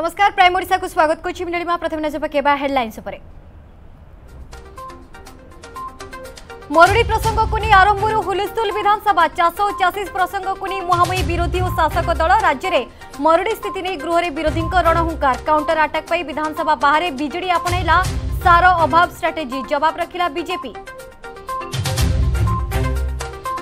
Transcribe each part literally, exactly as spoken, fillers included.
नमस्कार प्राइम ओडिशा को स्वागत करछि मिलिमा प्रथम नजर पकेबा हेडलाइंस उपरे मरुड़ी प्रसंग कोनी आरंभरु हुलुस्तुल विधानसभा चाष और चाषीस प्रसंग कोनी मुहामुही विरोधी और शासक दल राज्य में मरुड़ी स्थिति नहीं गृह में विरोधी रणहुंकार काउंटर आटाक पाई विधानसभा बाहर बीजेडी आपणैला सारो अभाव स्ट्राटेजी जवाब रखिला बीजेपी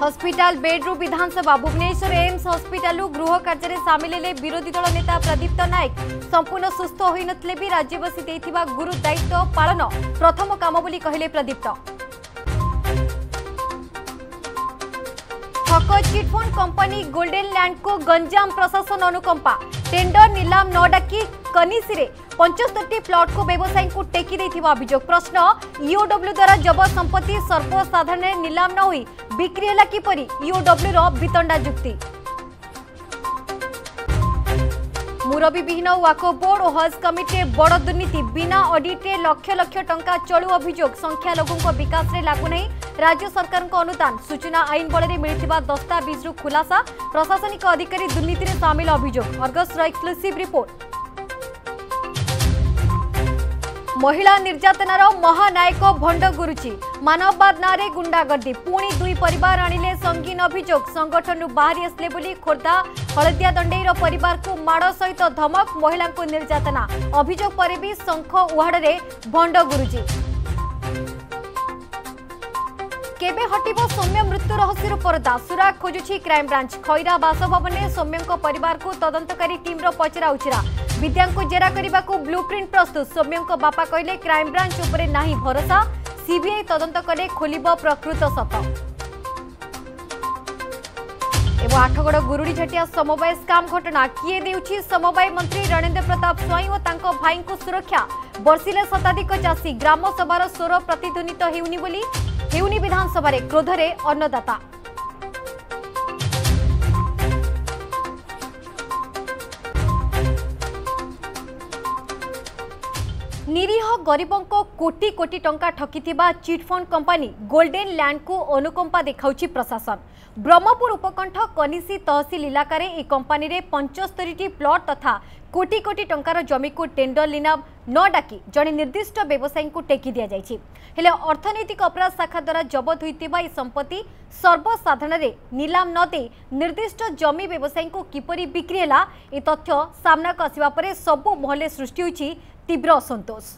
हॉस्पिटल बेड्रु विधानसभा भुवनेश्वर एम्स हॉस्पिटल गृह कार्य सामिल है विरोधी दल नेता प्रदीप्त नायक संपूर्ण सुस्थ हो नथिले भी राज्यवासी देथिबा गुरु दायित्व पालन प्रथम काम बोली कहले प्रदीप्त ठक चिटफंड कंपनी गोल्डेन लैंड को गंजाम प्रशासन अनुकंपा टेंडर नीलाम न डाकी कनिसी पचहत्तर प्लॉट को व्यवसायी को टेकी देथिबा अभियोग प्रश्न ईओडब्ल्यू द्वारा जबत संपत्ति सर्वसाधारण नीलाम न हुई बिक्री है किपरि ईओडब्ल्यू रो वितंडा जुक्ति मुरबी विहीन वाको बोर्ड और हज कमिटी बड़ दुर्नीति बिना ऑडिटे लक्ष लक्ष टंका चलू अभियोग संख्या लोगों को विकास रे लागू नहीं राज्य सरकार को अनुदान सूचना आईन बल में दस्तावेज खुलासा प्रशासनिक अधिकारी दुर्नीति रे सामिल अभियोग अर्गस एक्सक्लूसिव रिपोर्ट महिला निर्यातनार महानायक भंड गुरुची मानववाद नारे गुंडागर्दी पुणी दुई परिवार आणिले संगीन अभियोग संगठन बाहरी आसले बोली खोर्धा हलदिया दंडेईर परिवार को माड़ सहित धमक महिला को निर्यातना अभियोग पर भी शंख उहाड़े भंड गुरुजी केबे हटिब सौम्य मृत्यु रहस्यरू पर्दा सुरा खोजुछि क्राइम ब्रांच खैरा बासभवन में सौम्यों परिवार को तदंतकारी टीम पचरा उचरा विद्या को जेरा करने को ब्लूप्रिंट प्रस्तुत सौम्यों बापा कहले क्राइम ब्रांच उपरे नाही भरोसा सीबीआई तदंत कले खोलिबो प्रकृत सत एवं आठगड़ गुरुड़ी झटिया समवाय स्काम घटना किए देउछि समवाय मंत्री रणेंद्र प्रताप स्वाई और तांको भाई को सुरक्षा बर्षिले शताधिक चाषी ग्राम सभार स्वर प्रतिध्वनित हेउनी बोली हेउनी विधानसभा क्रोधरे अन्नदाता निरीह गरीबों को कोटी कोटी टंका ठकीथिबा चिटफंड कंपनी गोल्डेन लैंड को अनुकंपा देखाउछि प्रशासन ब्रह्मपुर उपकंठ कनिसी तहसिल इलाकार ए कंपनी रे पचहत्तर प्लॉट तथा कोटी कोटी टंकार जमी को टेंडर लीलाम न डाकी जने निर्दिष्ट व्यवसायी को टेकी दिया जायछि हेले अर्थनैतिक अपराध शाखा द्वारा जबत होइतिबा ए संपत्ति सर्वसाधारण रे नीलाम न दे निर्दिष्ट जमी व्यवसायी को किपरि बिक्री हला ए तथ्य सामना को आसीबा परे सबु महले सृष्टि होइछि तीव्र असंतोष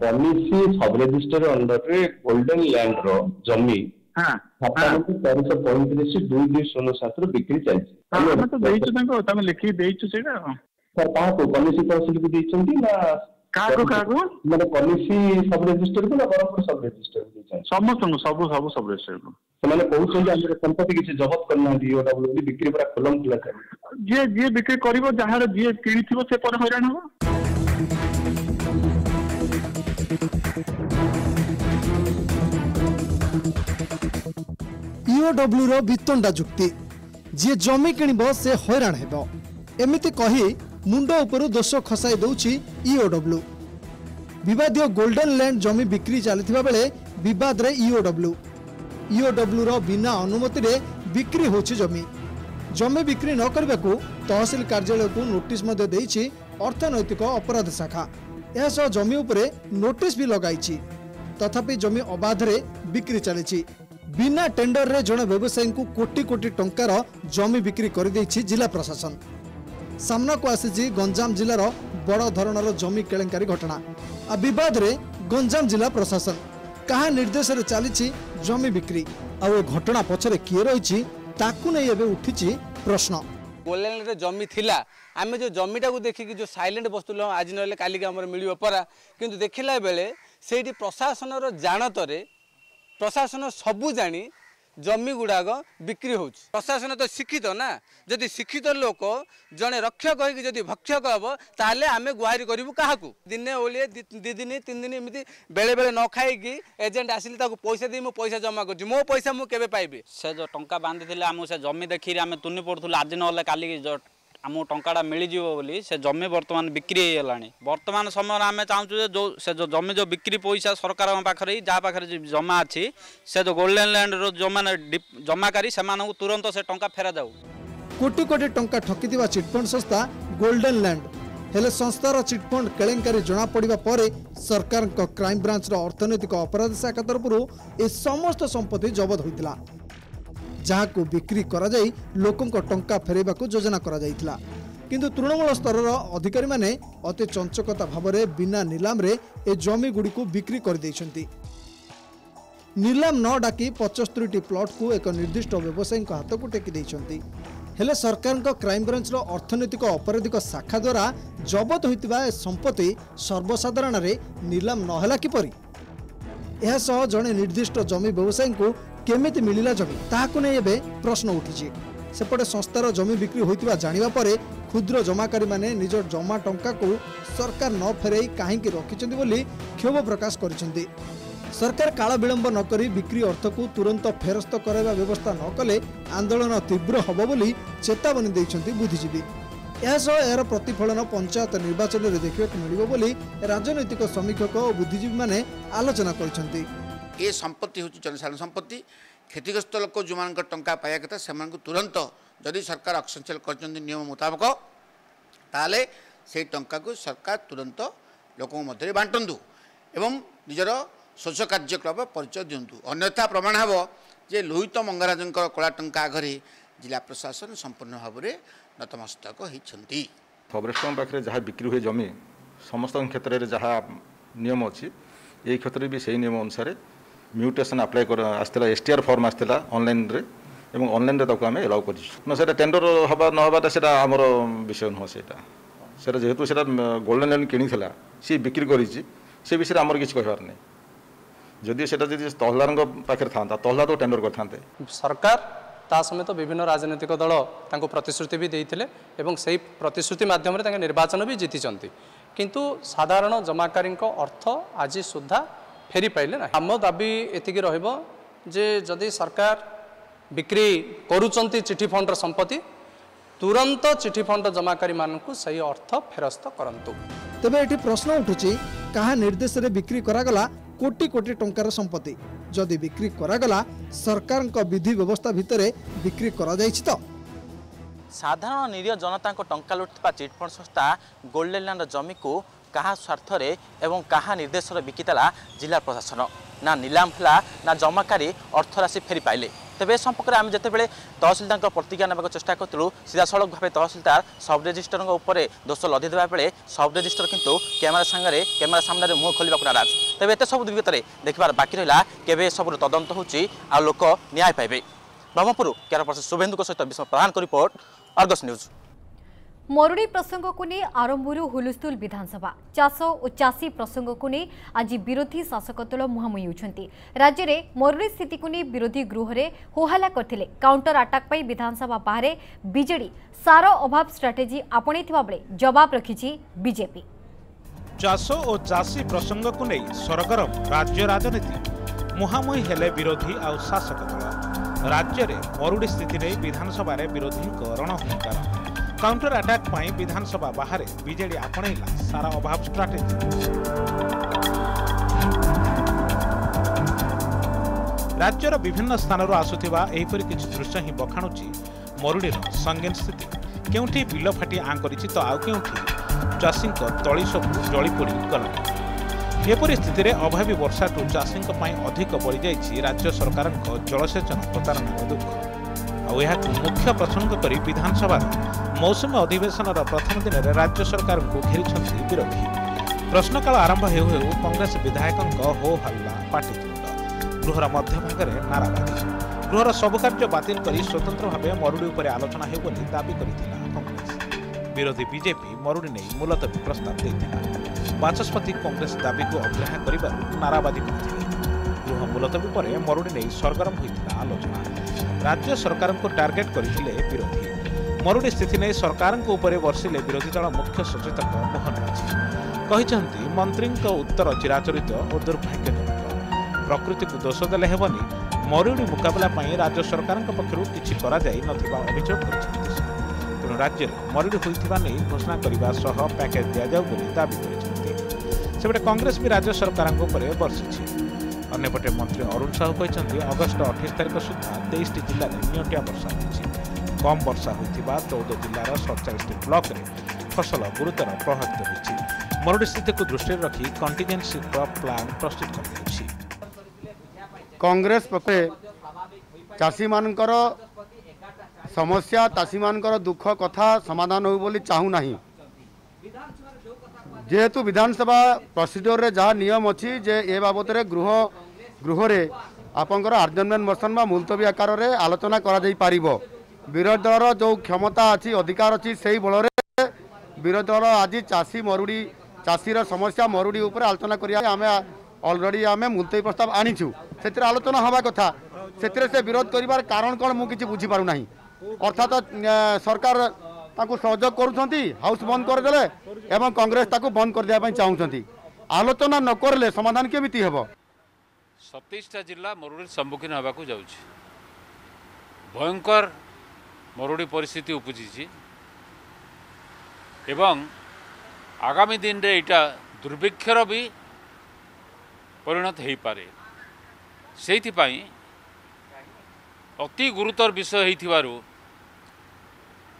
कनिसी सब रजिस्टर अंडर रे गोल्डन लैंड रो जमी हां सात सौ पैंतीस दो सौ सत्तर रो बिक्री चाहि हम तो देइछु तंको तमे लिखि देइछु सेडा सर का को कनिसी तहसील को देइछंती ना का को का को माने कनिसी सब रजिस्टर को ना बरपुर सब रजिस्टर को देइछन समस्त सब सब सब रजिस्टर को माने बहुत संख्या अंदर संपत्ति किसी जब्त करना दी और डब्ल्यू डी बिक्री पर खुलम खुला कर जे जे बिक्री करबो जहार जे किनिथिबो से पर हैरान हो ईओडब्ल्यू रो वितंडा जुक्ति जी जमी किणब से हैरान हेबो एमिति कही मुंड उपरु दोष खसाई दउछि ईओडब्ल्यू विवादियों गोल्डन लैंड जमी बिक्री चलता बेले बद ईओडब्ल्यू ईओडब्ल्यू रो बिना अनुमति रे बिक्री होछि जमी जमी बिक्री न करबा को तहसील कार्यालय को नोटिस मध्ये देछि अर्थनैतिक अपराध शाखा यह जमी उपरे नोटिस भी लगाई तथापि जमी अबाध रे बिक्री चली बिना टेंडर रे जन व्यवसायी को कोटी कोटी टंकार जमी बिक्री कर देछि जिला प्रशासन सामना को आसी गंजाम जिलार बड़ धरणर जमी केलेंकारी घटना आ विवाद रे गंजाम जिला प्रशासन कहा निर्देश रे चली जमी बिक्री आ घटना पछरे किए रही ताकू नै एबे उठिछि प्रश्न गोल्डन जमी थिला आमे जो जमीटा को देखिक जो साइलेंट बस्तुल आज ना कल आम मिल परा कि देखला बेले से प्रशासन जानतरे प्रशासन सबू जानी जमी गुड़ाक बिक्री हो प्रशासन तो शिक्षित ना जदि शिक्षित लोक जड़े रक्षक होगी भक्षक हम तेल आम गुहारि करूँ क्या दिने ओलिए दी दिन तीन दिन एमती बेले बेले न खाई एजेंट आसिली पैसा दी मो पैसा जमा कर मो पैसा मुझे पाइबी से जो टंका बांधी आमको से जमी देखी आम तुनि पड़ूँ आज ना कल आम टाटा मिलजी बोली से जमी बर्तमान बिक्री होगा बर्तमान समय आम चाहूँ जो से जो जमी जो बिक्री पैसा सरकार पाखे ही जहाँ पाखे जमा अच्छी से जो गोल्डन लैंड रो जो जमाकारी से तुरंत से टंका फेरा जाऊ कोटी कोटी टंका ठकी चिटफंड संस्था गोल्डन लैंड हेले संस्थार चिटफंड केलेंकारी जमापड़ा पर सरकार क्राइमब्रांचर अर्थनैतिक अपराध शाखा तरफ ए समस्त संपत्ति जबत होता जहां बिक्री लोकों टंका फेरवा योजना किंतु तृणमूल स्तर अधिकारी माने अति चंचकता भाव में बिना नीलाम रे ए जमीगुड़ी बिक्री कर नीलाम न डाकी पचहत्तर प्लॉट को एक निर्दिष्ट व्यवसायी हाथ को टेकी हेले सरकार क्राइमब्रांच अर्थनैतिक अपराधिक शाखा द्वारा जबत होता संपत्ति सर्वसाधारण नीलाम नहला किपर यह जड़े निर्दिष्ट जमी व्यवसायी को केमिति मिलला जमी ताकू नहीं प्रश्न उठी सेपटे संस्थार जमी बिक्री होता जाना पर क्षुद्र जमाकारी माने निज जमा टंका को सरकार न फेर कहीं रखिंट क्षोभ प्रकाश कर सरकार काल विलंब नक बिक्री अर्थ को तुरंत फेरस्त कर व्यवस्था न कले आंदोलन तीव्र होब बोली चेतावनी देइछन्ति बुद्धिजीवी यासह यार प्रतिफलन पंचायत निर्वाचन में देखा मिलो बोली राजनैतिक समीक्षक और बुद्धिजीवी माने आलोचना करछन्ति। ए संपत्ति होची जनसाधारण संपत्ति क्षतिग्रस्त लोक जो मान टंका पाया कथा से तुरंत जदि सरकार अक्षम सेल करछन्ति नियम मुताबिक ताले से टंका को सरकार तुरंत लोक मध्य बांटंतु एवं निजर स्वच्छ कार्यक्रम परिचय दिंतु अन्यथा प्रमाण हे जे लोहित मंगराज कला टंका आगे जिला प्रशासन संपूर्ण भाव में नतमस्तक होती फॉरेस्टर पाखे जहाँ बिक्री हुए जमी समस्त क्षेत्र में जहाँ नियम अच्छी ये क्षेत्र भी सही नियम अनुसार म्यूटेसन आप्लाय कर आसला एस टी आर फर्म आसला ऑनलाइन रे एवं ऑनलाइन रे ताको आमे एलाउ कर टेंडर हवा न हवाटा से आमर विषय नुह से जेहेतु से गोल्डन लोन किणी सी बिक्री कर से विषय आमर किसी कहबार नहीं जदि से तहलार पाखे था तहलार तो टेंडर करते सरकार ता समेत विभिन्न राजनीतिक दल तांको प्रतिश्रुति भी देते से प्रतिश्रुति मध्यम निर्वाचन भी जीति किंतु साधारण जमाकारी अर्थ आज सुधा फेरी पाइले ना आम दाबी एतिक रे जदि सरकार बिक्री करुचंती चिठी फंडर संपत्ति तुरंत चिठी फंड जमाकारी मानकु सही अर्थ फेरस्त करंतु। तबे एठी प्रश्न उठुची कहा निर्देश रे बिक्री करागला कोटी कोटी टंकार संपत्ति जदि बिक्री करागला सरकार को विधि व्यवस्था भितर बिक्री करा जायछि त साधारण निरीह जनता को टंका लुटता चिटफंड संस्था गोल्डन लैंड जमी को कहा स्वार्थ रे एवं कहा निर्देश रे बिकितला जिला प्रशासन ना नीलाम फला ना जमाकारी अर्थराशि फेरी पाइले तेज संपर्क में आम जितेबाला तहसिलदार प्रतिज्ञा नाक चेषा करूँ सीधा सड़क भाव तहसिलदार सब रेजिस्टर उपर दोष लदी देवा बेले सब रेजिस्टर किंतु कैमेरा सांगे कैमेरा सामने मुह खोलने को नाराज तेज एत सब विगत देखार बाकी रहा केवे सबूर तदंत हो लोक न्याय पाइबे। ब्रह्मपुर कैमरा पर्सन शुभेन्दु सहित Bishwa Pradhan report Argus news. मरुड़ी प्रसंग को नहीं आरंभु हुलुस्तुल विधानसभा चाष और चाषी प्रसंग को नहीं आज विरोधी शासक दल मुहांमुही होती राज्य में मरुड़ी स्थिति को नहीं विरोधी गृह में होहल्ला करते काउंटर आटाक पर विधानसभा बाहर बीजेडी सार अभाव स्ट्राटेजी आपण बेले जवाब रखी बीजेपी चाष और चाषी प्रसंग को नहीं सरगरम राज्य राजनीति मुहांमुही हेले विरोधी आ शासक दल राज्य में मरुड़ी स्थिति नहीं विधानसभा विरोधी रणहुंकार काउंटर अटैक पाई विधानसभा बाहर बीजेडी आपणेला सारा अभाव स्ट्राटेजी राज्यर विभिन्न स्थानर आसुथिबा एहिपरि किछु दृश्य ही बखाणुची मरुडीर संगीन स्थिति केउठी बिल फाटी आंकरिछि तो आउ केउठी चाषीक तळी सबु जळीपोडी गला एपरि स्थितिरे अभावी वर्षा टू चाषीक पाई अधिक बढ़ी जाइछि राज्य सरकारक जलसेचन प्रतारणार दुख आउ एहाकु मुख्य प्रसंग करी विधानसभा मौसुमी अधिवेशन प्रथम दिन में राज्य सरकार को घेरी विरोधी प्रश्नकाल आरंभ हो कांग्रेस विधायकों हो हल्ला पाटितुंड गृहर मध्यभागे नाराबाजी गृहर सब कार्य बातिल कर स्वतंत्र भाव मरुड़ी उपर आलोचना हो दावी करथिला कांग्रेस विरोधी बीजेपी मरुड़ी नहीं मुलतवी प्रस्ताव देथिला वाचस्पति कांग्रेस दावी को अग्राह्य करिबारु नाराबाजी करथिले गृह मुलतवी पर मरुड़ी नहीं सरगरम होइथिला आलोचना राज्य सरकार को टार्गेट करथिले विरोधी मरुड़ी स्थिति नहीं सरकार बर्षिले विरोधी दल मुख्य सचेतक मोहन माझी मंत्री उत्तर चिराचरित और दुर्भाग्यजनक प्रकृति को दोष देले हेबनी मरुड़ी मुकाबला राज्य सरकार पक्षर किसी अभियोग तेणु राज्य में मरुड़ी होता नहीं घोषणा करने पैकेज दि जाऊ दावी करपटे कांग्रेस भी राज्य सरकार बर्षि अंपटे मंत्री अरुण साहू कहते अगस्ट अठाईस तारीख सुधा तेईस जिले में निटिया वर्षा हो कम वर्षा होता चौदह जिलार सैंतालीस ब्लॉक फसल गुरुतर प्रभावित होती। मरुड़ी स्थिति को दृष्टि रखी कंटिजेन्सी क्रॉप प्लान प्रस्तुत कांग्रेस पक्षे चाषी मान समस्या चाषी मान दुख कथा समाधान हो चाहूना जेहेतु विधानसभा प्रोसीजर रे जहाँ नियम अच्छी जे ए बाबत गृह गृह आपंकर आर्जनमेंट मोशन मुलतवी आकार रे आलोचना कर विरोधी दल जो क्षमता अच्छी अधिकार अच्छी से बल विरोधी दल आज चाषी मरुड़ी चाषीर समस्या मरुड़ी उपर आलोचना करें अलरेडी आम मुलतवी प्रस्ताव आनीचु से आलोचना हवा कथा से विरोध कर कारण कौन मुझे बुझीपारना अर्थात सरकार ताकू सहयोग करुँच हाउस बंद करदे एवं कांग्रेस ताकू बंद कर दिया चाहूँगी आलोचना न करले समाधान केमिति हेब। सतीशटा जिला मरुड़ी सम्मुखीन होगा जाऊँगी भयंकर मरुड़ी परिस्थिति उपजी एवं आगामी दिन रे इटा दुर्भिक्षर भी परिणत हो पारे से अति गुरुतर विषय हो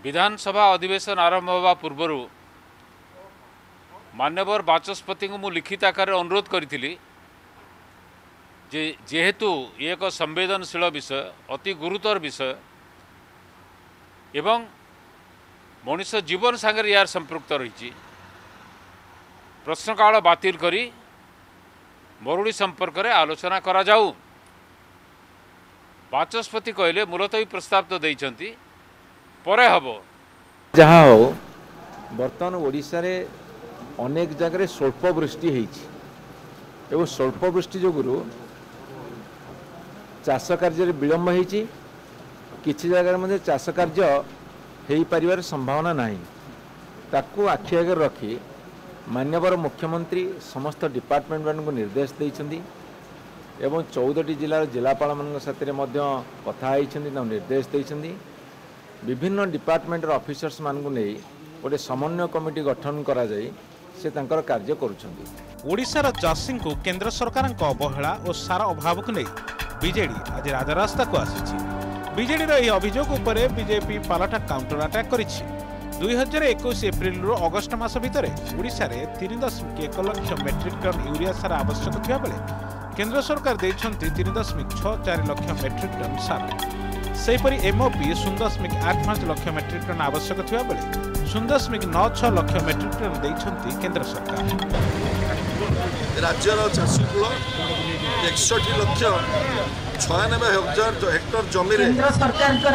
विधानसभा अधिवेशन आरंभ होगा पूर्वर माननीय बाचस्पति को मु लिखित आकार अनुरोध करी जे जेहेतु ये एक संवेदनशील विषय अति गुरुतर विषय एवं मनुष जीवन सांगे यार संपृक्त रही प्रश्नकाल बातिल करी मरुड़ी संपर्क में आलोचना करा जाऊ। बाचस्पति कहले मूलतः प्रस्ताव तो देइछंती परे हबो जहाँ हो बर्तमान ओडिशा रे अनेक जगह स्वल्प वृष्टि हो स्वल्प वृष्टि जो चाष कार्य विलंब होती किसी जगह मध्य चाष कार्य हो पार संभावना नहीं ताकू आखि आगे रखी माननीय मुख्यमंत्री समस्त डिपार्टमेंट मानक निर्देश देइछंती एवं चौदह टी जिलार जिलापाल मान कथा निर्देश देइछंती विभिन्न डिपार्टमेंटर ऑफिसर्स मानू नहीं गोटे समन्वय कमिटी गठन करा जाई से तांकर कार्य करुछंती। ओडिशार चाषी को केंद्र सरकार अवहेला और सारा अभाव को नहीं बीजेडी आज राजरास्ता को आसीछि। बीजेडी रो अभियोग उपरे बीजेपी पालाटा काउंटर अटैक करिछि। दो हज़ार इक्कीस एप्रिल रो अगस्त मास भितर ओडिशा रे तीन दशमिक एक लक्ष मेट्रिक टन यूरिया सार आवश्यक थिया बेले केंद्र सरकार देइछंती तीन दशमिक छह चार लक्ष मेट्रिक टन सार सेपरी एमओपी शून्य दशमिक आठ पांच लक्ष मेट्रिक टन आवश्यक थिया बेले शून्य दशमिक नौ छह लक्ष मेट्रिक टन देइछंती केंद्र सरकार। राज्यर चाषी कुल एकसठ लक्ष छियानबे हजार हेक्टर जमी रे केंद्र सरकार कर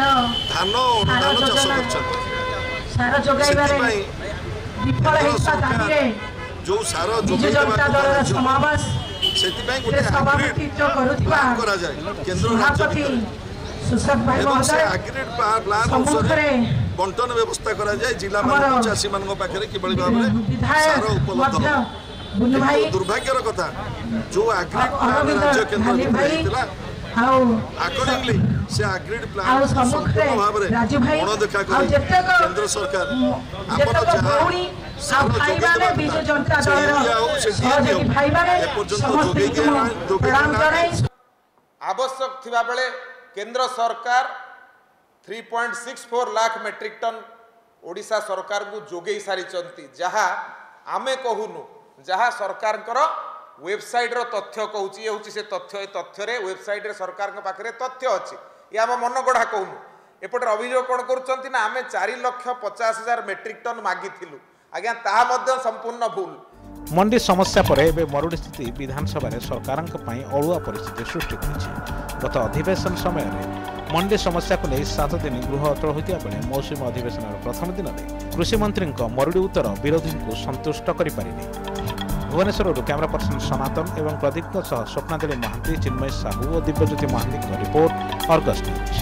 धान धान चाष करछंती सारा जोगाइबारे विफल हेता दाबीरे जो सारा जोगाइबारे समावेश सेति पई गोटे सभापतित्व करूथिबा करा जाय केंद्र राज्य बंटन व्यवस्था करा जाए जिला चाषी मान कि दुर्भाग्यर कथा जो आकॉर्डिंगली से एग्रीड प्लान संपूर्ण भाव में अणदेखा कर केंद्र सरकार आवश्यक थिबा बेले केंद्र सरकार तीन पॉइंट छह चार लाख मेट्रिक टन ओडिशा सरकार को जोगे सारी जहाँ आमे कहूनु जहाँ सरकार वेबसाइट रो तथ्य कहूँ ये हूँ से तथ्य तथ्य रे वेबसाइट रे सरकार के पाखे तथ्य अच्छे ये आम मनगढ़ा कहूनु एपटे अभियोग कौन करुँच ना आम चार लक्ष पचास हजार मेट्रिक टन मागिलु आज्ञा ताहा संपूर्ण भूल। मंडी समस्या पर मरुड़ी स्थिति विधानसभा सरकार अलुआ परिस्थिति सृष्टि कर गत अधिवेशन समय मंडी समस्या को लेकर सात दिन गृह अचल होता बेले मौसुमी अधिवेशन प्रथम दिन में कृषि मंत्री मरुड़ी उत्तर विरोधी को संतुष्ट कर भुवनेश्वर कैमरा पर्सन सनातन एवं प्रदीप स्वप्नादेवी महांती चिन्मय साहू और Divyajyoti Mohanty report Argus news.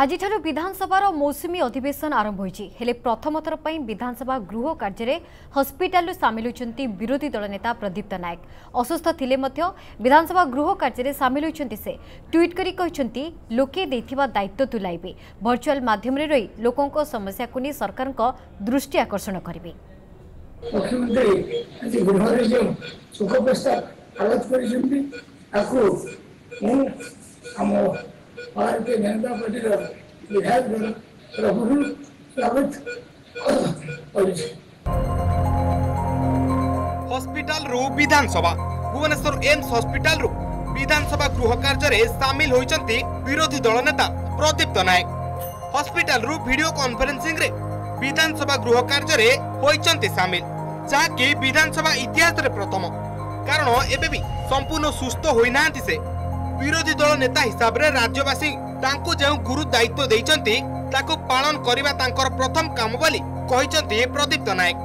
आज विधानसभा मौसुमी अधिवेशन आरंभ होईल प्रथम थर पर विधानसभा गृह कार्य हस्पिटाल सामिल होती विरोधी दल नेता प्रदीप्त नायक असुस्थ थिले विधानसभा गृह कार्य सामिल होती से ट्वीट करी लोके देथिबा दायित्व तुलाइबे वर्चुअल माध्यम रे रही लोकों को समस्या को नहीं सरकार को दृष्टि आकर्षण करिवे। मुख्यमंत्री और के जनता पार्टी विधायक दल हॉस्पिटल रू विधानसभा भुवनेश्वर एम्स हॉस्पिटल रू विधानसभा गृह कार्य सामिल होइचंती विरोधी दल नेता प्रदीप्त नायक। हॉस्पिटल रू वीडियो कॉन्फ्रेंसिंग रे विधानसभा गृह कार्य होइचंती सामिल, जहाँकि विधानसभा इतिहास रे प्रथम, कारण एबे भी संपूर्ण सुस्थ होई नांती से। विरोधी दल नेता हिसाब रे राज्यवासी तांको जे गुरु दायित्व देइचंती ताको पालन करिबा तांकर प्रथम काम बोली कहिचंती प्रदीप्त नायक।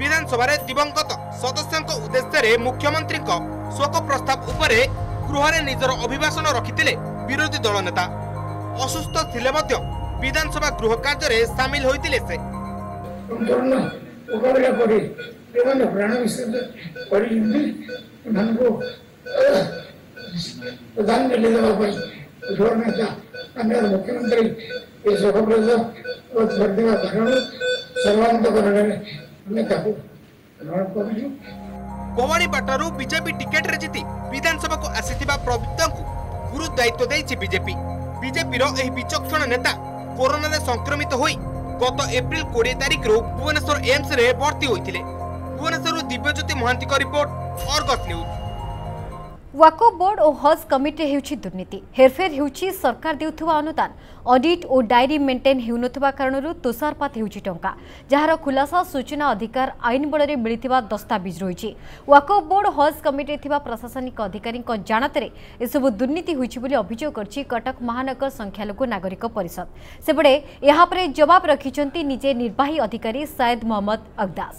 विधानसभा रे दिवंगत सदस्यक उद्देश्य रे मुख्यमंत्री को शोक प्रस्ताव उपरे गृह रे निजर अभिभाषण रखितिले विरोधी दल नेता। असुस्थ थिले मध्य विधानसभा गृह कार्य रे शामिल होइतिले से। प्रधानमंत्री मुख्यमंत्री भवानीपाटन बीजेपी टिकेट रे जीति विधानसभा को आसीथिबा प्रदीप्त को गुरु दायित्व देछि बीजेपी। बीजेपी रो एही विचक्षण नेता कोरोना रे संक्रमित होई गत एप्रिल बीस तारिख रो भुवनेश्वर एम्स रे भर्ती होइतिले। भुवनेश्वर दिव्यज्योति महांती को report, Argus news. Waqf board और हज कमिटी हेउछि दुर्नीति, हेरफेर हेउछि सरकार देउथुवा अनुदान, ऑडिट और डायरी मेंटेन हेउनथुवा कारणरू तुषारपात हेउछि टंका, जहार खुलासा सूचना अधिकार आईन बळरे मिलिथिबा दस्तावेज रहिछि। वाकफ बोर्ड हज कमिटी थिबा प्रशासनिक अधिकारी को जाणतरे एसबु दुर्नीति होइछि बोली अभियोग करछि कटक महानगर संख्यालघु नागरिक परिषद। सेबडे यहाँ पर जवाब रखिछंती निजे निर्वाही अधिकारी सैयद मोहम्मद अगदास।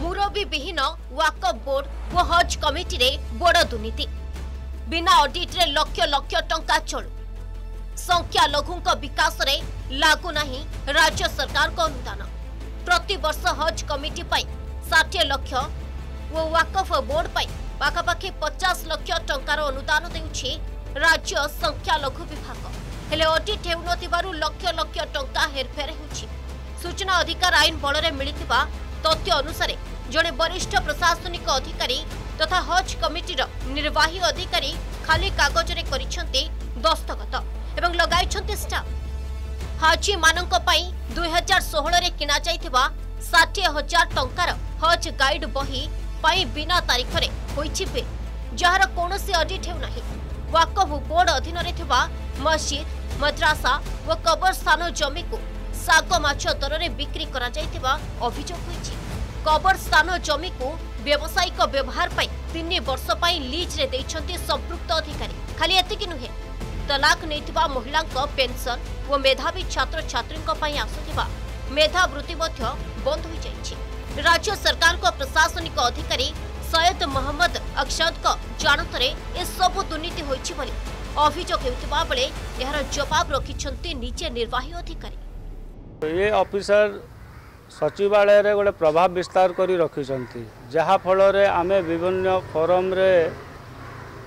मुरबी विहीन वाकफ बोर्ड व हज कमिटी रे बड़ दुर्नीति, बिना ऑडिट रे लक्ष लक्ष टंका चलू, संख्या लघुंक विकास रे लागू नाही राज्य सरकार को अनुदान। प्रति वर्ष हज कमिटी पाई साठ लक्ष व वाकफ बोर्ड पाई पाखापाखि पचास लक्ष टंकार अनुदान देउछि राज्य संख्या लघु विभाग, हेले ऑडिट हेउनथिबारु लक्ष लक्ष टंका हेरफेर होछि। सूचना अधिकार आईन बळरे मिलिथिबा तथ्य अनुसार जड़े वरिष्ठ प्रशासनिक अधिकारी तथा हज कमिटीर निर्वाही अधिकारी खाली कागज रे करिसेंती दस्तखत एवं लगाइसेंती स्टाफ। हाजी मानक पई दो हज़ार सोलह रे किना जाइथिबा साठ हज़ार टंकार हज गाइड बही पई बिना तारीख रे होईछि बे, जहार कोनोसी ऑडिट हेउ नाही। वाकफ बोर्ड अधीन रे थिबा मस्जिद, मद्रासा व कब्रस्थान जमी को सागो माछ दर रे बिक्री करा जाइथिबा अभियोग होईछि। कब्रस्थान जमी को व्यावसायिक व्यवहार पर तीन वर्ष लीज रे देइछंती संपृक्त अधिकारी। खाली एतिक नुहे, तलाक नैथिबा महिला पेंशन व मेधावी छात्र छात्री आसुवा मेधावृत्ति बंद हो जाइछि। राज्य सरकार को प्रशासनिक अधिकारी सैयद मोहम्मद अक्षद को जानतरे ए सब दुर्नीति होइछि बोली अभियोग हेउथिबा बेले यार जवाब रखिछंती निजे निर्वाही अधिकारी। ये ऑफिसर सचिवालय रे गोटे प्रभाव विस्तार करी रखिछंती, जहा फल रे आमे विभिन्न फोरम रे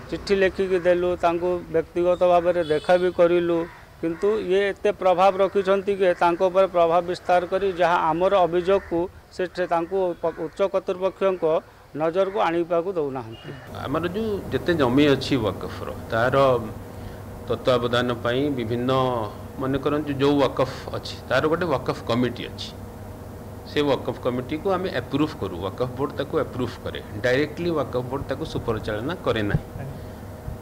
चिट्ठी लेखिक देलु, तांको व्यक्तिगत भाव में देखा भी करूँ, किंतु ये एते प्रभाव रखिछंती के तांको पर प्रभाव विस्तार करी जहा आमर अभियोग को से उच्च कर्तृपक्ष को नजर को आनी पाकु दउना। आमर जो जते जमी अछि वाकफ रो तार तत्वावधान पई विभिन्न मन करन जो वाकफ अछि तार गोटे वाकफ कमिटी अछि, से वाकफ कमिटी को आम एप्रूव करूँ, वाकफ बोर्ड ताको एप्रूव करे, डायरेक्टली वाकफ बोर्ड ताको सुपरचालना करे ना।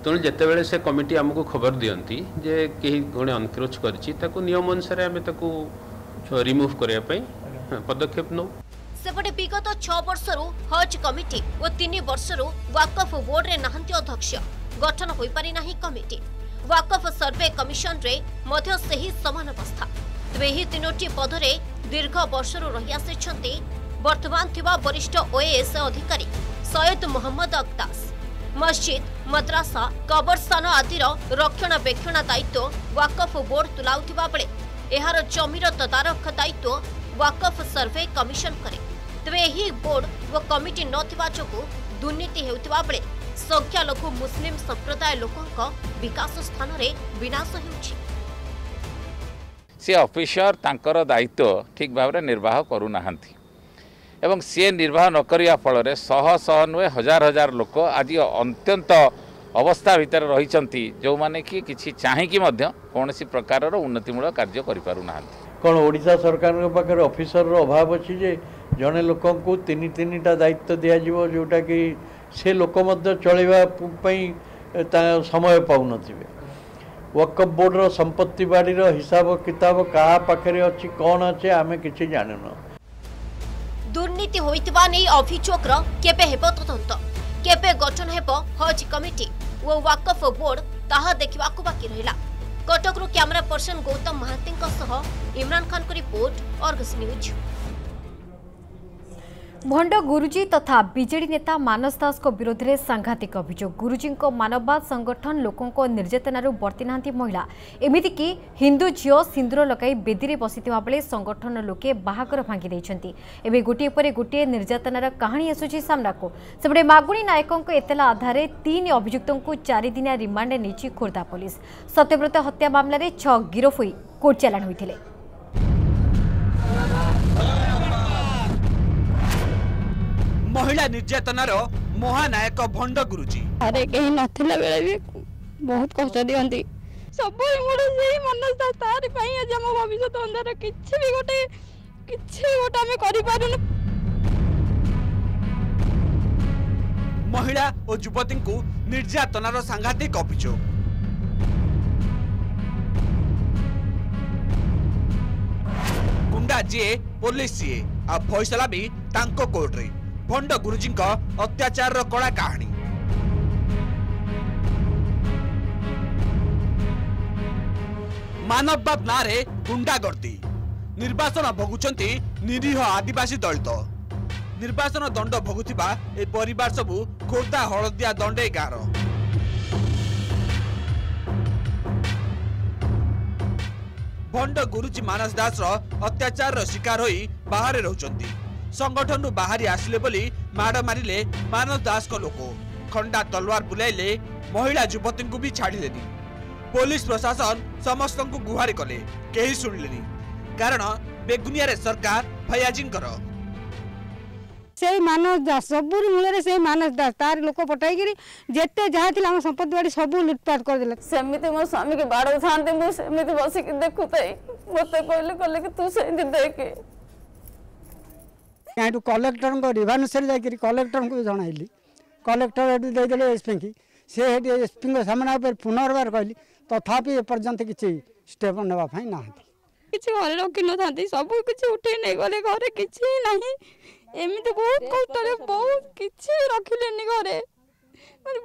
तेणु तो जितेबाला से कमिटी आमको खबर दियंती जे कहीं गोटे अनक्रोच कर नियम अनुसार आम रिमुव करने पदक्षेप नौ। सेपटे विगत छह वर्षरु हज कमिटी और तीन वर्षरु वाकफ बोर्ड रे नाहंती अध्यक्ष गठन हो पारि नाही। कमिटी वाकफ सर्वे कमिशन रे मध्य सेही समान अवस्था, तबे ही तीनोटी पदरे दीर्घ वर्षर रही आसी। बर्तमान थिबा वरिष्ठ ओएएस अधिकारी सैयद मोहम्मद अक्तास मस्जिद, मद्रासा, कब्रस्थान आदिर रक्षणाबेक्षण दायित्व वाकफ बोर्ड तुलाउथिबा बेले एहार जमीर तदारख दायित्व वाकफ सर्वे कमिशन करे, तबे एही बोर्ड व कमिटी नथिबा जोगु दुर्नीति हेउथिबा बेले संख्यालघु मुस्लिम संप्रदाय लोकंक विकास स्थान रे विनाश हेउछि। सी ऑफिसर तांकर दायित्व ठीक भाव में निर्वाह करू नाहंती एवं सी निर्वाह न करिया फल रे सह सह नुए हजार हजार लोक आज अत्यंत अवस्था भितर रही जो माने कि किसी चाहिए कौन सी प्रकार उन्नतिमूलक कार्य करें कौन ओडिशा सरकार पाखे अफिसर अभाव अच्छी जे जड़े लोक को तीन तीन टा दायित्व दिज्व जोटा कि से लोक चलने समय पाऊन वक्फ बोर्डर संपत्ति बाड़ीर हिसाब किताब क्या पाखे अच्छी कौन अच्छे आम कि जानन दुर्नीति होइतबा नै अभियोग र केबे हेबो तदंत केबे गठन हेबो हज कमिटी ओ वाकफ बोर्ड ताहा देखिबाकु बाकी रहिला। कटकरू कैमरा पर्सन गौतम महांतीक सह इमरान खान को रिपोर्ट आर्गस न्यूज। भंड गुरुजी तथा बीजेडी नेता मानस दास को विरोध में सांघातिक अभियोग। गुरुजी को मानववाद संगठन लोकों को निर्यातन बर्ती ना महिला एमतीक हिंदू झील सिंदूर लगे बेदी में बसी बेले संगठन लोके बाहाकर भांगी देते एवं गोटे पर गोटे निर्यातनार कहानी आसूना को सेपटे मागुणी नायकों एतला आधार तीन अभियुक्त को चारिदिनिया रिमांड नहीं खोर्धा पुलिस। सत्यव्रत हत्या मामलें छह गिरफ हो कोर्ट चालाण होते महिला निर्यातनार महानायक भंड गुरुजी अरे कहीं नाथिला बेले भी बहुत कष्ट दियंती सब मोर सेही मनस दा तार पई आज हम भविष्य अंधार किछ भी गोटे किछ गोटे हम करि पारुन। महिला और युवती को निर्यातनार सांघातिक अभियोग गुंडा जे पुलिस से आ फैसला भी तांको कोर्ट रे भंड गुरुजी अत्याचार कड़ा कहानी मानववाद ना रे गुंडागर्दी निर्वासन भोगुंट निरीह आदिवासी दलित निर्वासन दंड भोगुवा ए परिवार सबू खोर्धा हलदिया दंडे गाँव भंड गुरुजी मानस दास अत्याचार शिकार होई बाहर रहउचंती संगठन रु बाहरी आसिले बोली माड़ मारे मानस दास को लोक खंडा तलवार बुलाइले महिला युवती को भी छाड़िले पुलिस प्रशासन समस्त को गुहारि कले कहीं शुणिले कारण बेगुनिया सरकार फयाजी से मानस दास सब मूल से मानस दास तार लोक पटाई जिते जहाँ संपत्ति बाड़ी सब लुटपाट करदे सेमती मो स्वामी के बाड़ो था बस देखुता मत कहले कि तू से देखे यहाँ कलेक्टर को रिभानुसर जाकर कलेक्टर को जनइली कलेक्टर ये देदेले एसपी की सी एसपी सामना पुनर्वार कहली तथापि एपर्यंत किसी स्टेप नापी ना किसी घर रखी न था सब किसी उठे नहीं गले घर किसी ना एमती बहुत कष्ट बहुत किसी रखिले घर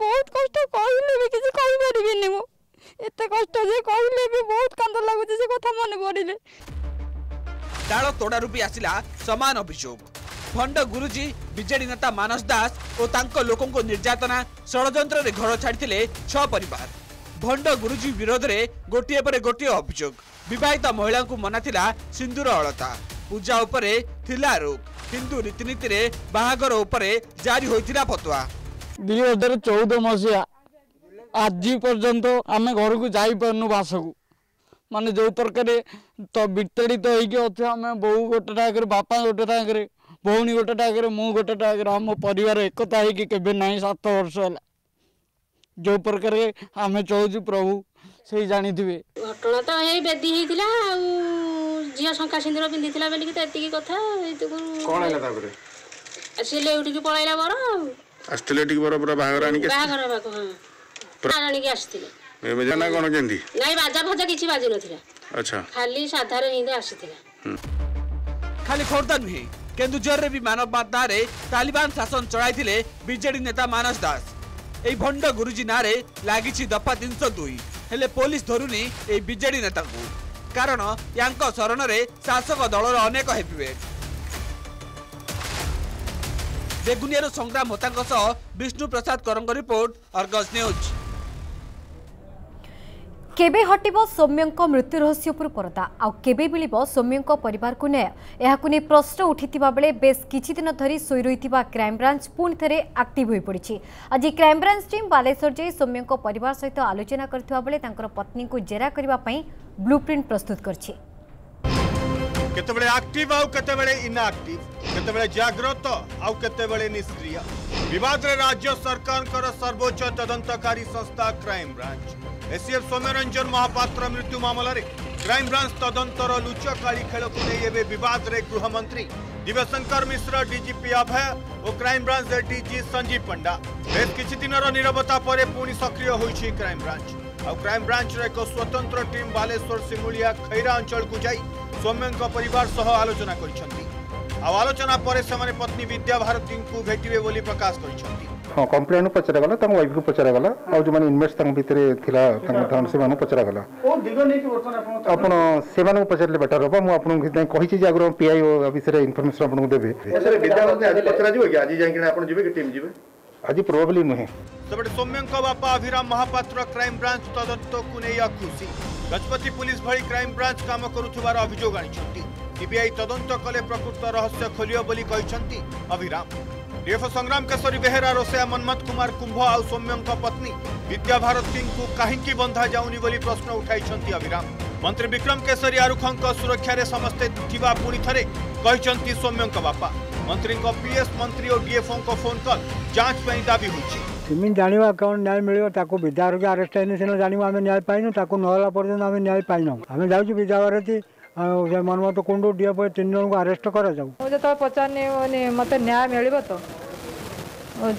बहुत कष्ट कहले भी किसी कहीपरि मुझे कष्ट कहले भी बहुत कांद लगुच से कथा मन पड़े डाल तोड़ारू भी आसला सामान अभियोग भंड गुरुजी बीजेडी नेता मानस दास और तांको लोकों को निर्यातना षड्यंत्र रे घर छाड़िले छह परिवार भंड गुरुजी विरोध रे गोटे पर गोटे अभियोग बहिता महिला को मनाला सिंदूर अलता पूजा उपरे थिला रोक हिंदू रीतिनीति रे बाहागर उपरे जारी होइतिला फतवा दुई हजार चौदह मसीहा आज पर्यंत आम घर को जापन बास को माने जो तरकारी तो विताड़ित होमें बो गोटे टाइम बापा गोटे टाइम भौणी गोटे टाइम मु गोटे टाइम आम परिवार एकता होके ना सात वर्ष है जो प्रकार आम चलु प्रभु से जानी थे घटना तो यही बेदी होता झी शंका सिंदूर पिंधि बोल की कथा सी लेउटी पलैला बर आसती बर पूरा बाहर आसती बेजना कोन केंदी नाही बाजा भजा किछि बाजी नथिला अच्छा खाली साधारण हिंदे आसीथिला खाली खोरदा नही केंदुझर रे भी मानव बाधा रे तालिबान शासन चलाइथिले बीजेडी नेता मानस दास एई भंड गुरुजी नारे लागिछि दफा तीन सौ दो हेले पुलिस धरुनी एई बीजेडी नेता को कारण यांको शरण रे शासक दलर अनेक हेपिवे बेगुनियारो संग्राम होतांक सह Bishnu Prasad Karang report Argus news. केबे हटिब सौम्यों मृत्यु रहस्य पर परदा आउ केबे मिलिब सौम्यों परिवार को न्याय यहां नहीं प्रश्न उठिथिबा बेले बेस किछि दिन धरी सोई रहिथिबा क्राइम ब्रांच पुनि थरे एक्टिव होई पड़िछि। आज क्राइम ब्रांच टीम बालेश्वर जाई सौम्यों परिवार सहित आलोचना करथिबा बेले तांकर पत्नी को जेरा करबा पई ब्लूप्रिंट प्रस्तुत करछि। केतेबेले एक्टिव आउ केतेबेले इनएक्टिव, केतेबेले जागृत आउ केतेबेले निष्क्रिय। विवाद रे राज्य सरकार कर सर्वोच्च तदंतकारी संस्था crime branch ACF Soumyaranjan Mohapatra मृत्यु मामलें क्राइम ब्रांच तदंतर लुचकाली खेल को नहीं एवं विवाद रे गृहमंत्री दिव्यशंकर मिश्र डीजीपी अभय और crime branch DG Sanjeev Panda बेस किछि दिनर नीरवता पर पुणी सक्रिय होइछि क्राइम ब्रांच। और क्राइम ब्रांच एक स्वतंत्र टीम बालेश्वर सिमुलिया खैरा अंचल को जाई सौम्यों परिवार सह आलोचना करिसेंति। आ आलोचना पर सेमाने पत्नी विद्या भारती को भेटिबे बोली प्रकाश करिसेंति। हां कंप्लेन पचरा गला तम वाइफ को पचरा गला और जो माने इन्वेस्ट तंग भितरे थिला तंग धन से माने पचरा गला ओ दिग नै कि वर्तमान अपन अपन सेमान को पचरले बेटर होबा मु आपन के कहि छी जे अगर पीआई ऑफिस रे इन्फॉर्मेशन आपन को देबे सर विद्या भारती आज पचरा जीव कि आज जाय कि आपन जीवे कि टीम जीवे आज प्रोबेबली नहे। सबड सौम्यं का बापा अभिराम महापात्र क्राइम ब्रांच तदंत को नै खुशी गजपति पुलिस भई क्राइम ब्रांच काम करूथबार अभियोग आनिछंती। सीबीआई तदंत कले प्रकृत रहस्य खोलियो बोली कहिसंती अभिराम। डीएफ संग्राम केशरी बेहरा रोसेया मनमत कुमार कुंभ आ सौम्यं का पत्नी विद्या भारती को काहेकि बंधा जाउनी बोली प्रश्न उठाइछंती अभिराम। मंत्री विक्रम केशरी आरुखं का सुरक्षा रे समस्त थिबा पुणी थरे कहिसंती सौम्यं का बापा। मंत्री को पीएस मंत्री और डीएफओ को फोन कॉल जांच पई दाबी होइछी। तुम जानवा कौन न्याय मिले ताको विद्यार के आरेस्ट है जानवा आम न्याय पाइन ताको नहला पर्यटन आम न्याय पाइन आम जाऊँ विद्या भारती मनमत कुंडू डीएफ तीन जन को आरेस्ट करा जाऊ जो पचारे मत न्याय मिले तो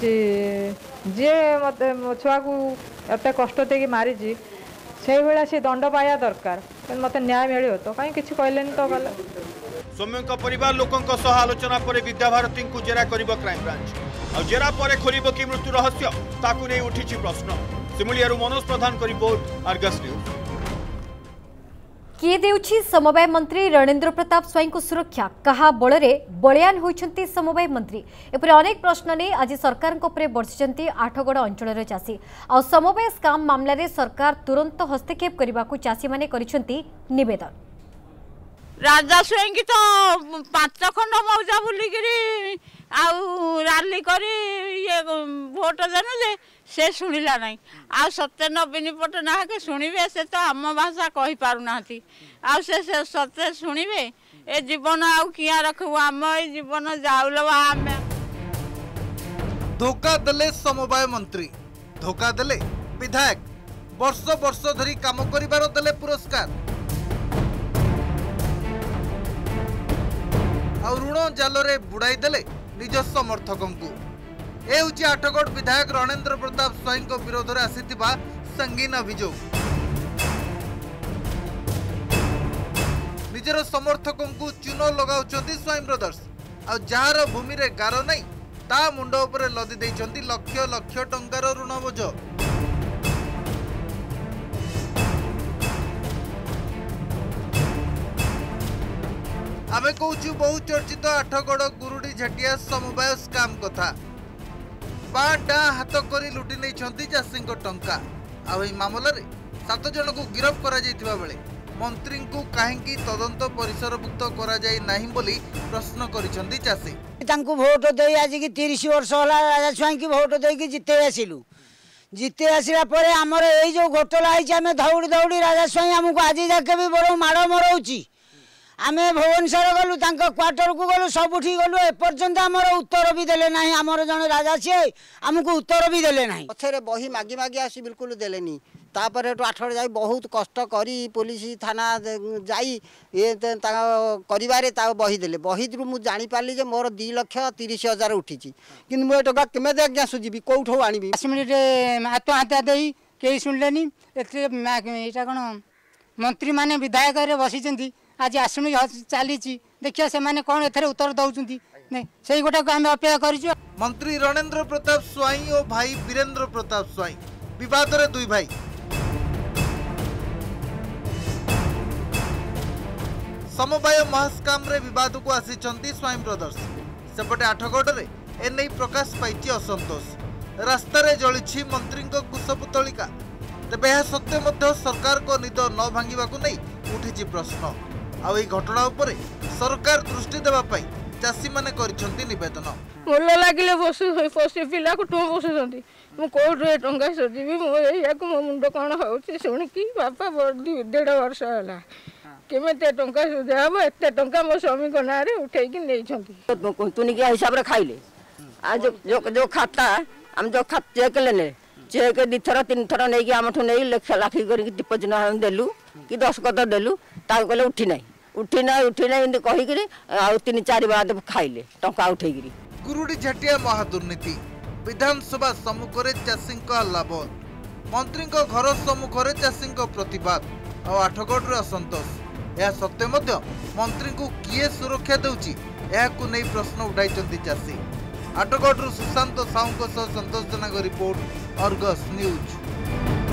जी मत छुआ को एत कष्ट दे मारी से भाया सी दंड पाया दरकार मत न्याय मिले तो कहीं किसी कहले तो गला। सौम्यों परिवार लोकों सह आलोचना पर विद्या भारती को जेरा करिब क्राइम ब्रांच। और जेरा पर खोलिब कि मृत्यु रहस्य ताकू नहीं उठी प्रश्न। सिमुलियारू मनोज प्रधान की रिपोर्ट आर्गस न्यूज। किए देउछि समवाय मंत्री रणेंद्र प्रताप स्वाई को सुरक्षा कहा बल रे बलियान होइछंती समवाय मंत्री एपर अनेक प्रश्न ने आज सरकार को परे बर्षिचंती आठगड़ अंचल चाषी। आ समवाय स्काम मामला रे सरकार तुरंत हस्तक्षेप करबा को चाषी माने करिसंती निवेदन। राजा स्वयं की तो पांच खंड मौजा बुलिक आली कर भोट देनु जे से शुणिला ना आ सत्य नवीन पटनायक शुणवे से तो आम भाषा कही पार ना आ सत्य शुणवे ए जीवन आउ किया रखू आम ए जीवन जाऊल आम धोखा देले समवाय मंत्री धोखा देले विधायक वर्ष वर्ष धरी काम करिबारो देले पुरस्कार और ऋण जाल में बुड़ाई देले निज समर्थकों को। यह हूँ आठगड़ विधायक रणेंद्र प्रताप स्वाईं विरोध में आसीथिबा संगीन अभियोग। निजर समर्थकों को चून लगाउछंती स्वाईं ब्रदर्स आ जार भूमि रे गार नहीं ता मुंड उपरे लदी देइछंती लक्ष लक्ष टंकार ऋण बोझ। आमे कहूँ बहु चर्चित आठगड़ गुरुडी झेटिया समवाय स्काम कथा बाडा हाथ कर लुटि नहीं चाषी टंका। आई मामल में सात जन को गिरफ्त करा बेले मंत्री को कहीं तदंत परिसरभुक्त करा जाई नाही बोली प्रश्न करिसेंती चाषी। भोट दे आज की तीस वर्ष होला राजा स्वाईं की भोट देके जिते आसिलु जीते आसला पर आमर ये जो घोटाला होईछ आमे दौड़ी दौड़ी राजा स्वाईं हमको आज जाके भी बड़ माड़ मरौची। आम भुवनेश्वर गलु क्वार्टर को गलु सब गलु एपर्यंत आम उत्तर भी देले ना आमर जन राजा सी आमको उत्तर भी देले ना पथर बही मागी मागी आसी बिल्कुल देले नी। तापर हेटू आठगड़ जा बहुत कष्ट करी पुलिस थाना जाई ये करिवारे ता बही देले बही मु जानी पाली जे मोर दो लाख तीस हजार उठी कि मु टका केमे आज्ञा सुझी कौठू आनी आसमिले आत्महत्या देई कई शुणिले एटा कौन मंत्री माने विधायक रे बसिचंती आज आसमी चली देखिए से माने कौन एथरे उत्तर दौरान नहीं से गोटा को आम अपेक्षा कर। मंत्री रणेंद्र प्रताप स्वाईं और भाई वीरेंद्र प्रताप स्वाईं विवाद रे दुई भाई समवाय महास्काम रे विवाद को आसीचंती स्वाईं ब्रदर्स। सेपटे आठगड़ रे एने प्रकाश पाई असंतोष रास्तार जली मंत्री कुशपुतलिका तेज यह सत्वे सरकार को निद न भांगा नहीं उठी प्रश्न। आउ घटना उपरे सरकार दृष्टि देवा पाई चासी माने करिसंती निवेदन। मोल लागिले बसु फसे पिला को टो बसुसंती मु कोठे टंगा सजीबी मो एया को मुंड कोन होउची सुणी की बापा बर्दी डेढ़ वर्ष होला केमते टंका सुधा हम एते टंका मो स्वामी को नारे उठै कि नै छथि कोतुनी के हिसाब रे खाइले आ जो जो खाता हम जो खात चेक लेने चेक दि थरा तीन थरा नै कि हम ठो नै लेखा लाखी करी दीपजन हम देलु कि दस कत देलु ता कहले उठी नै उठी नै उठी नै इन कहि कि आ तीन चार बाद खाइले टंका उठै कि गुरुडी झटिया महादुर्नीति विधानसभा सम्मुख रे चासिंग का लाभ मंत्री को घर सम्मुख रे चासिंग को प्रतिवाद आ आठगढ़ रे असंतोष यह सत्य मंत्री को किए सुरक्षा देउची नहीं प्रश्न उठाई चाषी आटगढ़ सुशांत साहू सह Santosh Janak report Argus news.